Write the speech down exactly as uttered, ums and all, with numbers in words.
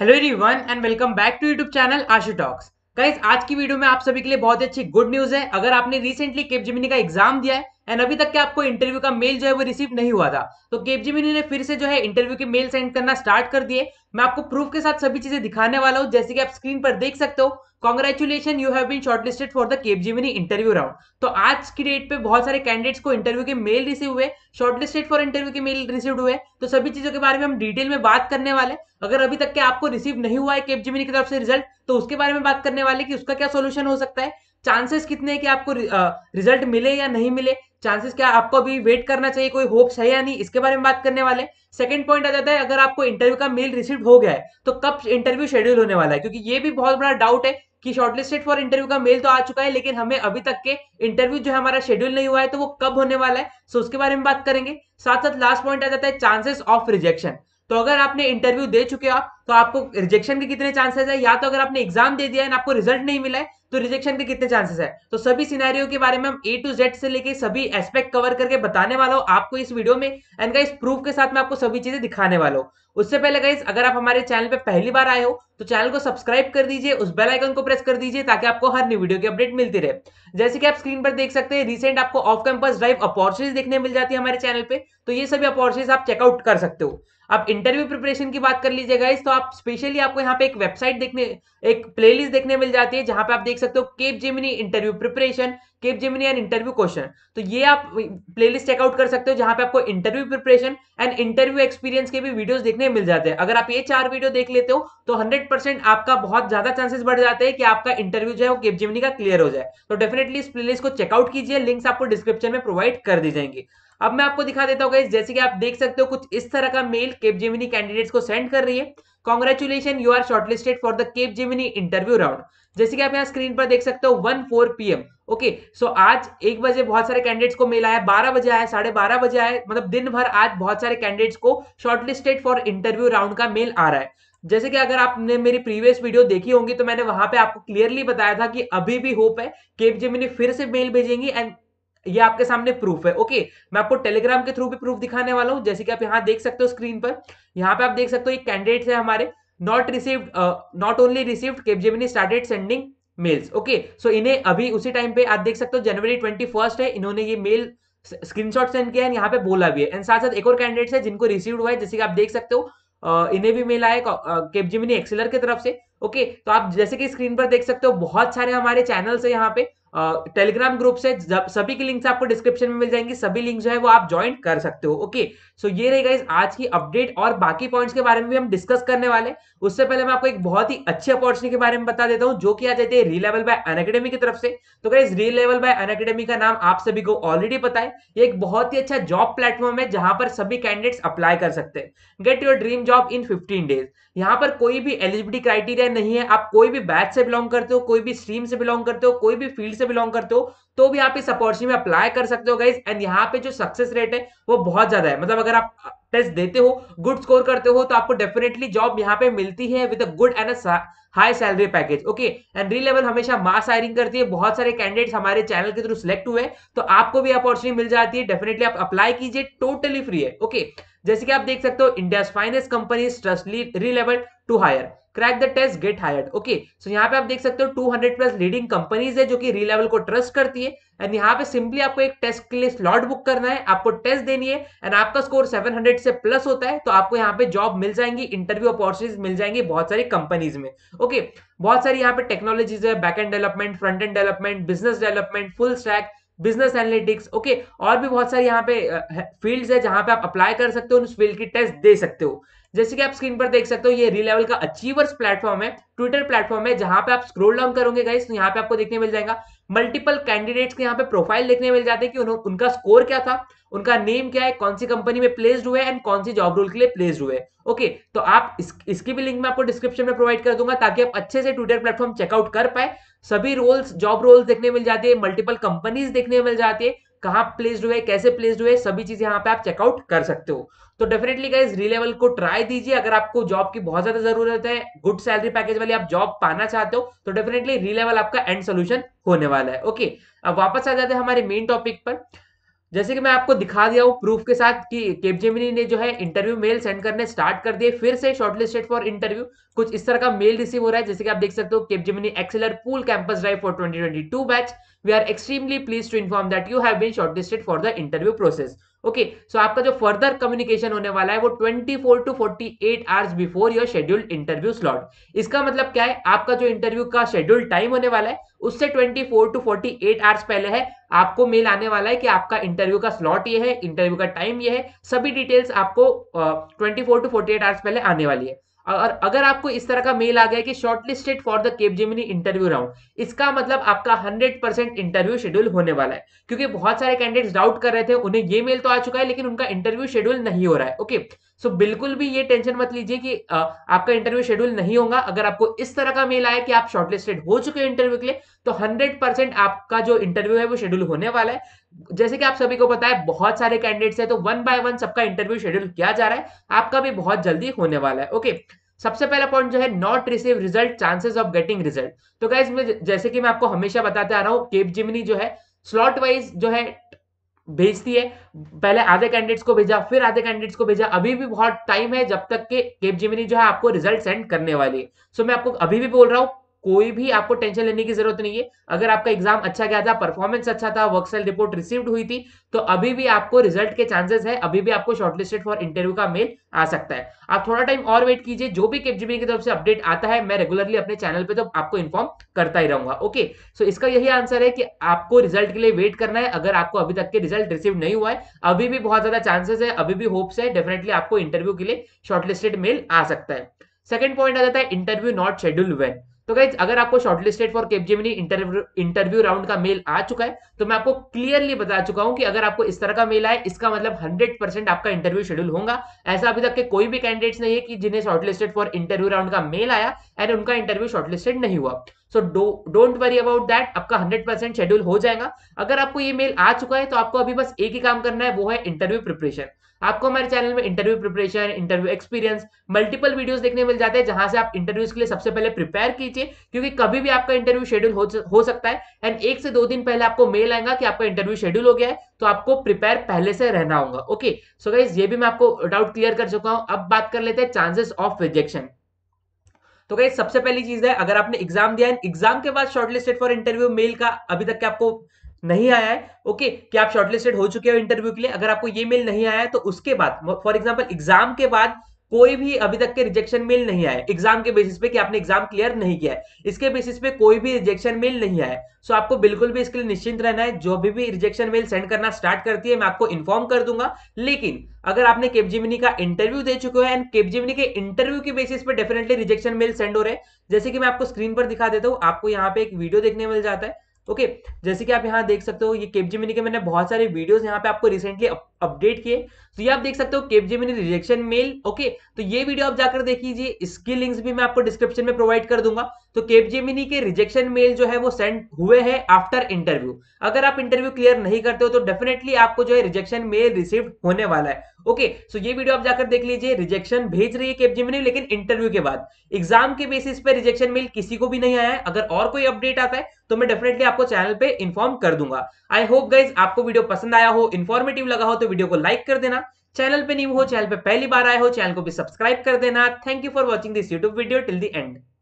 Hello everyone and welcome back to YouTube channel आशुटॉक्स। Guys आज की video में आप सभी के लिए बहुत अच्छी गुड न्यूज़ है। अगर आपने रिसेंटली कैपजेमिनी का एग्जाम दिया है एंड अभी तक के आपको इंटरव्यू का मेल जो है वो रिसीव नहीं हुआ था, तो कैपजेमिनी ने फिर से जो है इंटरव्यू के मेल सेंड करना स्टार्ट कर दिए। मैं आपको प्रूफ के साथ सभी चीजें दिखाने वाला हूँ, जैसे कि आप स्क्रीन पर देख सकते हो। Congratulation, you have been shortlisted for the Capgemini interview round. तो आज की डेट पे बहुत सारे कैंडिडेट्स को इंटरव्यू के मेल रिसीव हुए, शॉर्टलिस्टेड फॉर इंटरव्यू के मेल रिसीव हुए। तो सभी चीजों के बारे में हम डिटेल में बात करने वाले। अगर अभी तक के आपको रिसीव नहीं हुआ है कैपजेमिनी की तरफ से रिजल्ट, तो उसके बारे में बात करने वाले कि उसका क्या सोल्यूशन हो सकता है, चांसेस कितने हैं कि आपको रिजल्ट मिले या नहीं मिले, चांसेस क्या, आपको अभी वेट करना चाहिए, कोई होप्स है या नहीं, इसके बारे में बात करने वाले। सेकंड पॉइंट आ जाता है, अगर आपको इंटरव्यू का मेल रिसीव हो गया है तो कब इंटरव्यू शेड्यूल होने वाला है, क्योंकि ये भी बहुत बड़ा डाउट है कि शॉर्टलिस्टेड फॉर इंटरव्यू का मेल तो आ चुका है लेकिन हमें अभी तक के इंटरव्यू जो है हमारा शेड्यूल नहीं हुआ है, तो वो कब होने वाला है। सो उसके बारे में बात करेंगे। साथ साथ लास्ट पॉइंट आ जाता है चांसेस ऑफ रिजेक्शन। तो अगर आपने इंटरव्यू दे चुके हो तो आपको रिजेक्शन के कितने चांसेस है, या तो अगर आपने एग्जाम दे दिया है आपको रिजल्ट नहीं मिला है तो रिजेक्शन के कितने चांसेस है। तो सभी सिनेरियो के बारे में हम ए टू जेड से लेके सभी एस्पेक्ट कवर करके बताने वाला हूँ आपको इस वीडियो में। एंड गाइस प्रूफ के साथ मैं आपको सभी चीजें दिखाने वाला हूँ। उससे पहले गाइस अगर आप हमारे चैनल पे पहली बार आए हो तो चैनल को सब्सक्राइब कर दीजिए, उस बेल आइकन को प्रेस कर दीजिए ताकि आपको हर नई वीडियो की अपडेट मिलती रहे। जैसे कि आप स्क्रीन पर देख सकते हैं, रिसेंट आपको ऑफ कैंपस ड्राइव अपॉर्चुनिटीज देखने मिल जाती है हमारे चैनल पे, तो ये सभी अपॉर्चुनिटीज आप चेकआउट कर सकते हो। आप इंटरव्यू प्रिपरेशन की बात कर लीजिए गाइस, तो आप स्पेशली आपको यहाँ पे एक वेबसाइट देखने, एक प्लेलिस्ट देखने मिल जाती है जहां पे आप देख सकते हो Capgemini interview preparation, Capgemini and interview question. तो ये आप प्लेलिस्ट चेकआउट कर सकते हो जहां पे आपको interview preparation and interview experience के भी वीडियोस देखने मिल जाते हैं। अगर आप ये चार वीडियो देख लेते हो तो हंड्रेड परसेंट आपका बहुत ज्यादा चांसेस बढ़ जाते हैं कि आपका इंटरव्यू जो है वो कैपजेमिनी का क्लियर हो जाए। तो डेफिनेटली इस प्लेलिस्ट को चेकआउट कीजिए, लिंक्स आपको डिस्क्रिप्शन में प्रोवाइड कर दी जाएंगे। अब मैं आपको दिखा देता हूँ गाइस, जैसे कि आप देख सकते हो कुछ इस तरह का मेल कैपजेमिनी कैंडिडेट्स को सेंड कर रही है। Congratulation, you are shortlisted for the Capgemini interview round. जैसे कि आप यहाँ स्क्रीन पर देख सकते हो one four P M. Okay, so आज एक बजे बहुत सारे कैंडिडेट्स को मेल आया, बारह बजे आया, साढ़े बारह बजे आया, मतलब दिन भर आज बहुत सारे कैंडिडेट्स को शॉर्टलिस्टेड फॉर इंटरव्यू राउंड का मेल आ रहा है। जैसे कि अगर आपने मेरी प्रीवियस वीडियो देखी होंगी तो मैंने वहां पे आपको क्लियरली बताया था कि अभी भी होप है, कैपजेमिनी फिर से मेल भेजेंगी एंड ये आपके सामने प्रूफ है। ओके, मैं आपको टेलीग्राम के थ्रू भी प्रूफ दिखाने वाला हूं। जैसे कि आप यहाँ देख सकते हो स्क्रीन पर, यहाँ पे आप देख सकते हो ये कैंडिडेट्स है हमारे, not received, not only received, Capgemini started sending mails. Okay, so इन्हें अभी उसी टाइम पे आप देख सकते हो, जनवरी ट्वेंटी फर्स्ट है, इन्होंने ये मेल स्क्रीनशॉट सेंड किया है, यहाँ पे बोला भी है। एंड साथ साथ एक और कैंडिडेट्स है जिनको रिसीव्ड हुआ है, जैसे कि आप देख सकते हो Uh, इन्हें भी मेल आया कैपजेमिनी एक्सेलर की तरफ से। ओके okay, तो आप जैसे कि स्क्रीन पर देख सकते हो बहुत सारे हमारे चैनल से, यहाँ पे टेलीग्राम ग्रुप से, सभी के लिंक्स आपको डिस्क्रिप्शन में मिल जाएंगे, सभी लिंक्स जो है वो आप ज्वाइन कर सकते हो। ओके okay, सो so ये रहेगा इस आज की अपडेट और बाकी पॉइंट्स के बारे में भी हम डिस्कस करने वाले। उससे पहले मैं आपको एक बहुत ही अच्छी अपॉर्चुनिटी के बारे में बता देता हूँ जो कि आ जाती है रीलेवल बाय अनअकैडमी की तरफ से। तो गाइज रीलेवल बाय अनअकैडमी का नाम आप सभी को ऑलरेडी पता है, ये एक बहुत ही अच्छा जॉब प्लेटफॉर्म है जहां पर सभी कैंडिडेट्स अप्लाई कर सकते हैं। Get your dream job in fifteen days. यहाँ पर कोई भी एलिजिबिलिटी क्राइटेरिया नहीं है, आप कोई भी बैच से बिलोंग करते हो, कोई भी स्ट्रीम से बिलोंग करते हो, कोई भी फील्ड से बिलोंग करते हो, तो भी आप इस अपॉर्चुनिटी में अप्लाई कर सकते हो गाइज। एंड यहाँ पे जो सक्सेस रेट है वो बहुत ज्यादा है, मतलब अगर आप टेस्ट देते हो, गुड स्कोर करते हो, तो आपको डेफिनेटली जॉब यहाँ पे मिलती है with a good and a high salary package. Okay, and Relevel हमेशा मास हायरिंग करती है, बहुत सारे कैंडिडेट्स हमारे चैनल के थ्रू सिलेक्ट हुए, तो आपको भी अपॉर्चुनिटी मिल जाती है। डेफिनेटली आप अप्लाई कीजिए, टोटली फ्री है। ओके, जैसे कि आप देख सकते हो, India's finest companies trust Relevel to hire, crack the test, get hired. Okay, so यहाँ पे आप देख सकते हो two hundred plus leading companies है जो कि रीलेवल को ट्रस्ट करती है। एंड यहाँ पे सिंपली आपको एक टेस्ट के लिए स्लॉट बुक करना है, आपको टेस्ट देनी है, एंड आपका स्कोर सेवन हंड्रेड से प्लस होता है तो आपको यहाँ पे जॉब मिल जाएंगी, इंटरव्यू अपॉर्चुनिटीज मिल जाएंगी बहुत सारी कंपनीज में। ओके, बहुत सारी यहाँ पे टेक्नोलॉजीज है, back end development, front end development, business development, full stack, business analytics. Okay, और भी बहुत सारे यहाँ पे फील्ड्स है जहाँ पे आप अप्लाई कर सकते हो, उस फील्ड की टेस्ट दे सकते हो। जैसे कि आप स्क्रीन पर देख सकते हो, ये रीलेवल का अचीवर्स प्लेटफॉर्म है, ट्विटर प्लेटफॉर्म है, जहां पे आप स्क्रॉल डाउन करोगे गाइस तो यहाँ पे आपको देखने मिल जाएगा मल्टीपल कैंडिडेट्स के यहाँ पे प्रोफाइल देखने मिल जाते हैं कि उन्हों उनका स्कोर क्या था, उनका नेम क्या है, कौन सी कंपनी में प्लेस्ड हुए एंड कौन सी जॉब रोल के लिए प्लेस्ड हुए। ओके, तो आप इस, इसकी भी लिंक मैं आपको डिस्क्रिप्शन में प्रोवाइड कर दूंगा ताकि आप अच्छे से ट्विटर प्लेटफॉर्म चेकआउट कर पाए। सभी रोल्स, जॉब रोल्स देखने मिल जाती है, मल्टीपल कंपनीज देखने मिल जाती है, कहाँ प्लेस्ड हुए, कैसे प्लेस्ड हुए, सभी चीजें यहाँ पे आप चेकआउट कर सकते हो। तो डेफिनेटली गाइस रीलेवल को ट्राई दीजिए, अगर आपको जॉब की बहुत ज्यादा जरूरत है, गुड सैलरी पैकेज वाली आप जॉब पाना चाहते हो तो डेफिनेटली रीलेवल आपका एंड सोल्यूशन होने वाला है। ओके, अब वापस आ जाते हैं हमारे मेन टॉपिक पर। जैसे कि मैं आपको दिखा दिया हूं प्रूफ के साथ कि कैपजेमिनी ने जो है इंटरव्यू मेल सेंड करने स्टार्ट कर दिए, फिर से शॉर्टलिस्टेड फॉर इंटरव्यू कुछ इस तरह का मेल रिसीव हो रहा है। जैसे कि आप देख सकते हो, Capgemini Exceller pool campus drive for twenty twenty two batch, we are extremely please to inform that you have been shortlisted for the interview process. Okay, so आपका जो फर्दर कम्युनिकेशन होने वाला है वो twenty four to forty eight hours before your scheduled interview slot. इसका मतलब क्या है, आपका जो इंटरव्यू का शेड्यूल टाइम होने वाला है उससे twenty four to forty eight hours पहले है आपको मेल आने वाला है कि आपका इंटरव्यू का स्लॉट ये है, इंटरव्यू का टाइम ये है, सभी डिटेल्स आपको twenty four to forty eight hours पहले आने वाली है। और अगर आपको इस तरह का मेल आ गया कि shortlisted for the Capgemini interview round, इसका मतलब आपका हंड्रेड परसेंट इंटरव्यू शेड्यूल होने वाला है, क्योंकि बहुत सारे कैंडिडेट्स डाउट कर रहे थे, उन्हें ये मेल तो आ चुका है लेकिन उनका इंटरव्यू शेड्यूल नहीं हो रहा है। ओके, सो बिल्कुल भी ये टेंशन मत लीजिए कि आ, आपका इंटरव्यू शेड्यूल नहीं होगा। अगर आपको इस तरह का मेल आया कि आप शॉर्टलिस्टेड हो चुके हो इंटरव्यू के लिए, तो हंड्रेड परसेंट आपका जो इंटरव्यू है वो शेड्यूल होने वाला है। जैसे कि आप सभी को पता है बहुत सारे कैंडिडेट्स हैं, तो वन बाय वन सबका इंटरव्यू शेड्यूल किया जा रहा है, आपका भी बहुत जल्दी होने वाला है। ओके, सबसे पहला पॉइंट जो है not receive result, chances of getting result. तो गाइस मैं जैसे कि मैं आपको हमेशा बताते आ रहा हूँ, कैपजेमिनी जो है स्लॉट वाइज जो है भेजती है, पहले आधे कैंडिडेट्स को भेजा, फिर आधे कैंडिडेट्स को भेजा, अभी भी बहुत टाइम है जब तक के कैपजेमिनी जो है आपको रिजल्ट सेंड करने वाली है। सो so, मैं आपको अभी भी बोल रहा हूँ, कोई भी आपको टेंशन लेने की जरूरत नहीं है। अगर आपका एग्जाम अच्छा गया था, परफॉर्मेंस अच्छा था, वर्कसेल रिपोर्ट रिसीव्ड हुई थी, तो अभी भी आपको रिजल्ट के चांसेस है, अभी भी आपको शॉर्टलिस्टेड फॉर इंटरव्यू का मेल आ सकता है। आप थोड़ा टाइम और वेट कीजिए, जो भी कैपजेमिनी की तरफ से अपडेट आता है मैं रेगुलरली अपने चैनल पे तो आपको इन्फॉर्म करता ही रहूंगा। ओके, सो इसका यही आंसर है कि आपको रिजल्ट के लिए वेट करना है। अगर आपको अभी तक के रिजल्ट रिसीव नहीं हुआ है, अभी भी बहुत ज्यादा चांसेस है, अभी भी होप्स है, डेफिनेटली आपको इंटरव्यू के लिए शॉर्टलिस्टेड मेल आ सकता है। सेकंड पॉइंट आ जाता है इंटरव्यू नॉट शेड्यूल वेन। तो गाइज अगर आपको shortlisted for Capgemini interview interview round का मेल आ चुका है, तो मैं आपको क्लियरली बता चुका हूं कि अगर आपको इस तरह का मेल आए, इसका मतलब हंड्रेड परसेंट आपका इंटरव्यू शेड्यूल होगा। ऐसा अभी तक के कोई भी कैंडिडेट्स नहीं है कि जिन्हें शॉर्टलिस्टेड फॉर इंटरव्यू राउंड का मेल आया एंड उनका इंटरव्यू शॉर्टलिस्टेड नहीं हुआ। So don't worry about that, आपका हंड्रेड परसेंट शेड्यूल हो जाएगा। अगर आपको ये मेल आ चुका है तो आपको अभी बस एक ही काम करना है, वो है इंटरव्यू प्रिपरेशन। आपको हमारे चैनल में interview preparation, interview experience, multiple videos देखने मिल जाते हैं, जहां से आप इंटरव्यूज के लिए सबसे पहले प्रिपेयर कीजिए, क्योंकि कभी भी आपका इंटरव्यू शेड्यूल हो, हो सकता है एंड एक से दो दिन पहले आपको मेल आएगा कि आपका इंटरव्यू शेड्यूल हो गया है, तो आपको प्रिपेयर पहले से रहना होगा। ओके, सो गाइस ये भी मैं आपको डाउट क्लियर कर चुका हूं। अब बात कर लेते हैं चांसेस ऑफ रिजेक्शन। तो गाइस सबसे पहली चीज है, अगर आपने एग्जाम दिया है, एग्जाम के बाद शॉर्टलिस्टेड फॉर इंटरव्यू मेल का अभी तक आपको नहीं आया है, ओके okay, कि आप शॉर्टलिस्टेड हो चुके हो इंटरव्यू के लिए, अगर आपको ये मेल नहीं आया है तो उसके बाद फॉर एग्जांपल एग्जाम के बाद कोई भी अभी तक के रिजेक्शन मेल नहीं आया, एग्जाम के बेसिस पे कि आपने एग्जाम क्लियर नहीं किया है, इसके बेसिस पे कोई भी रिजेक्शन मेल नहीं आया है। सो so, आपको बिल्कुल भी इसके लिए निश्चिंत रहना है। जो भी भी रिजेक्शन मेल सेंड करना स्टार्ट करती है मैं आपको इन्फॉर्म कर दूंगा। लेकिन अगर आपने कैपजेमिनी का इंटरव्यू दे चुके हैं एंड कैपजेमिनी के इंटरव्यू के बेसिस पे डेफिनेटली रिजेक्शन मेल सेंड हो रहे हैं, जैसे कि मैं आपको स्क्रीन पर दिखा देता हूँ, आपको यहाँ पे एक वीडियो देखने मिल जाता है। ओके okay, जैसे कि आप यहाँ देख सकते हो, ये कैपजेमिनी के मैंने बहुत सारे वीडियोस यहाँ पे आपको रिसेंटली अपडेट किए, तो ये आप देख सकते हो कैपजेमिनी रिजेक्शन मेल। ओके, तो ये वीडियो आप जाकर देख लीजिए, इसकी लिंक्स भी मैं आपको डिस्क्रिप्शन में प्रोवाइड कर दूंगा। तो कैपजेमिनी के रिजेक्शन मेल जो है वो सेंड हुए हैं आफ्टर इंटरव्यू। अगर आप इंटरव्यू क्लियर नहीं करते हो तो डेफिनेटली आपको जो है रिजेक्शन मेल रिसीव होने वाला है। ओके, सो ये वीडियो आप जाकर देख लीजिए, रिजेक्शन भेज रही है कैपजेमिनी लेकिन इंटरव्यू के बाद, एग्जाम के बेसिस पे रिजेक्शन मेल किसी को भी नहीं आया है। अगर और कोई अपडेट आता है तो मैं डेफिनेटली आपको चैनल पे इन्फॉर्म कर दूंगा। आई होप गाइज आपको वीडियो पसंद आया हो, इन्फॉर्मेटिव लगा हो तो वीडियो को लाइक कर देना। चैनल पे नहीं हो, चैनल पे पहली बार आए हो, चैनल को भी सब्सक्राइब कर देना। Thank you for watching this YouTube video till the and.